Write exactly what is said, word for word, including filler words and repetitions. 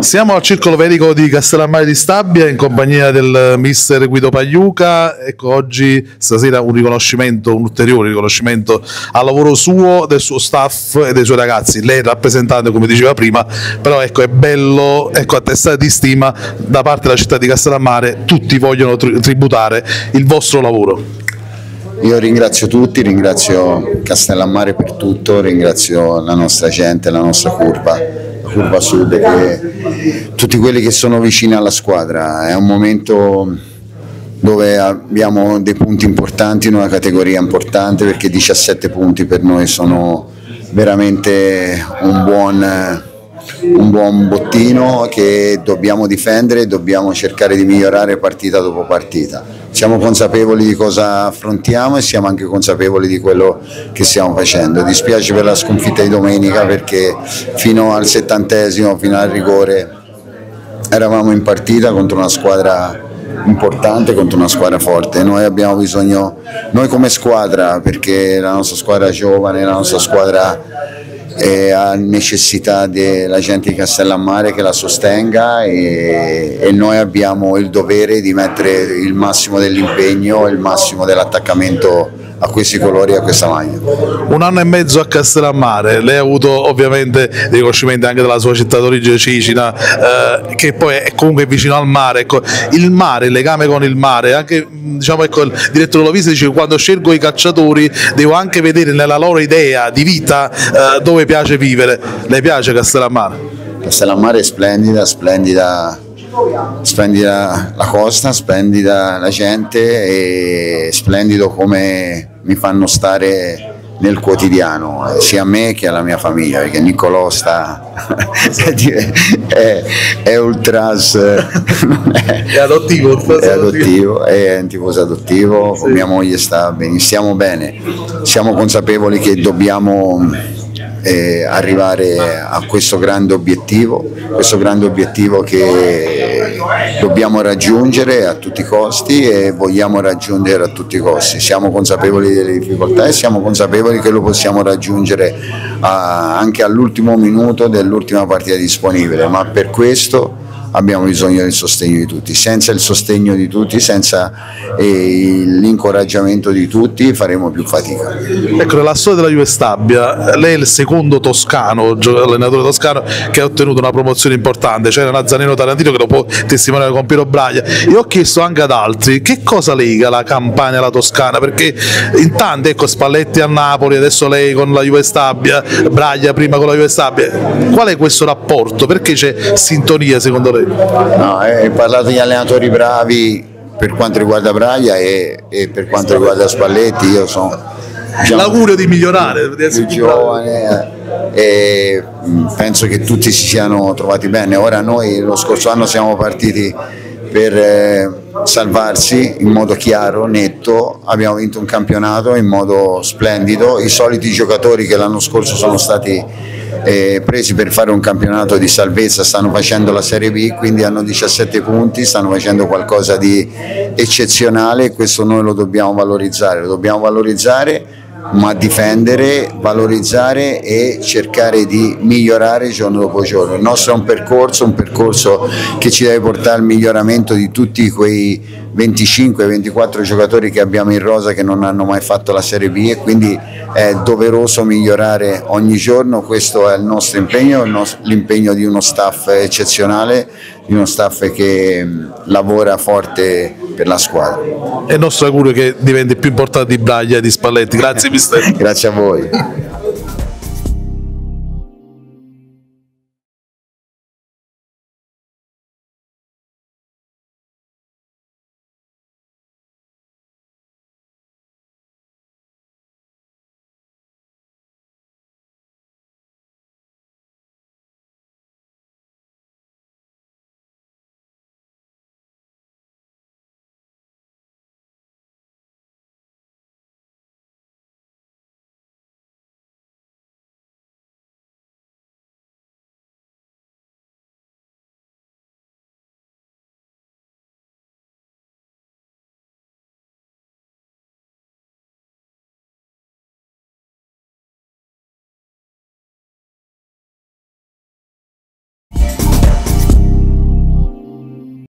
Siamo al Circolo Velico di Castellammare di Stabia in compagnia del mister Guido Pagliuca. Ecco, oggi, stasera, un riconoscimento, un ulteriore riconoscimento al lavoro suo, del suo staff e dei suoi ragazzi. Lei è rappresentante, come diceva prima, però ecco, è bello, ecco, a testa di stima da parte della città di Castellammare, tutti vogliono tri- tributare il vostro lavoro. Io ringrazio tutti, ringrazio Castellammare per tutto, ringrazio la nostra gente, la nostra curva, la Curva Sud, che, tutti quelli che sono vicini alla squadra. È un momento dove abbiamo dei punti importanti in una categoria importante, perché diciassette punti per noi sono veramente un buon, un buon bottino che dobbiamo difendere, dobbiamo cercare di migliorare partita dopo partita. Siamo consapevoli di cosa affrontiamo e siamo anche consapevoli di quello che stiamo facendo. Dispiace per la sconfitta di domenica, perché fino al settantesimo, fino al rigore, eravamo in partita contro una squadra importante, contro una squadra forte. Noi abbiamo bisogno, noi come squadra, perché la nostra squadra è giovane, la nostra squadra è, ha necessità della gente di Castellammare che la sostenga, e, e noi abbiamo il dovere di mettere il massimo dell'impegno e il massimo dell'attaccamento a questi colori e a questa maglia. Un anno e mezzo a Castellammare, lei ha avuto ovviamente dei riconoscimenti anche dalla sua città d'origine, Cicina, eh, che poi è comunque vicino al mare. Ecco, il mare, il legame con il mare, anche, diciamo, ecco, il direttore Lovisi dice che quando scelgo i calciatori devo anche vedere nella loro idea di vita eh, dove piace vivere. Le piace Castellammare? Castellammare è splendida, splendida. Splendida la costa, splendida la gente e splendido come mi fanno stare nel quotidiano, sia a me che alla mia famiglia, perché Niccolò sta è, è ultras, è, è adottivo, è adottivo, è un tifoso adottivo, sì. Con mia moglie sta bene, stiamo bene, siamo consapevoli che dobbiamo eh, arrivare a questo grande obiettivo, questo grande obiettivo che dobbiamo raggiungere a tutti i costi e vogliamo raggiungere a tutti i costi. Siamo consapevoli delle difficoltà e siamo consapevoli che lo possiamo raggiungere a, anche all'ultimo minuto dell'ultima partita disponibile, ma per questo abbiamo bisogno del sostegno di tutti. Senza il sostegno di tutti, senza eh, l'incoraggiamento di tutti, faremo più fatica. Ecco, la storia della Juve Stabia, lei è il secondo toscano, allenatore toscano che ha ottenuto una promozione importante, c'era Nazzarino Tarantino che lo può testimoniare con Piero Braglia. Io ho chiesto anche ad altri che cosa lega la Campania alla Toscana, perché in tante, ecco, Spalletti a Napoli, adesso lei con la Juve Stabia, Braglia prima con la Juve Stabia, qual è questo rapporto? Perché c'è sintonia secondo lei? No, hai parlato di allenatori bravi per quanto riguarda Braglia e, e per quanto riguarda Spalletti. Io sono, diciamo, l'augurio di migliorare, più giovane e penso che tutti si siano trovati bene. Ora, noi lo scorso anno siamo partiti per salvarsi in modo chiaro, netto, abbiamo vinto un campionato in modo splendido, i soliti giocatori che l'anno scorso sono stati eh, presi per fare un campionato di salvezza stanno facendo la Serie B, quindi hanno diciassette punti, stanno facendo qualcosa di eccezionale e questo noi lo dobbiamo valorizzare, lo dobbiamo valorizzare ma difendere, valorizzare e cercare di migliorare giorno dopo giorno. Il nostro è un percorso, un percorso che ci deve portare al miglioramento di tutti quei venticinque ventiquattro giocatori che abbiamo in rosa che non hanno mai fatto la Serie B, e quindi è doveroso migliorare ogni giorno. Questo è il nostro impegno, l'impegno di uno staff eccezionale, di uno staff che lavora forte per la squadra. È nostro augurio che diventi più importante di Braglia e di Spalletti. Grazie mister. Grazie a voi.